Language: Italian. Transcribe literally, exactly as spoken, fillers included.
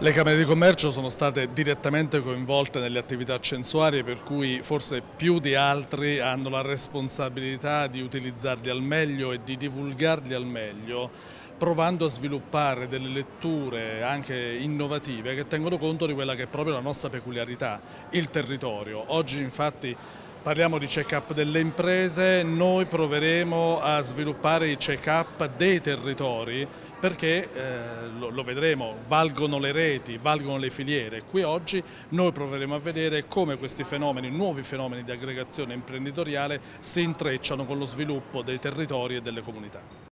Le Camere di Commercio sono state direttamente coinvolte nelle attività censuarie, per cui forse più di altri hanno la responsabilità di utilizzarli al meglio e di divulgarli al meglio, provando a sviluppare delle letture anche innovative che tengono conto di quella che è proprio la nostra peculiarità, il territorio. Oggi infatti parliamo di check-up delle imprese, noi proveremo a sviluppare i check-up dei territori perché, eh, lo, lo vedremo, valgono le reti, valgono le filiere. Qui oggi noi proveremo a vedere come questi fenomeni, nuovi fenomeni di aggregazione imprenditoriale si intrecciano con lo sviluppo dei territori e delle comunità.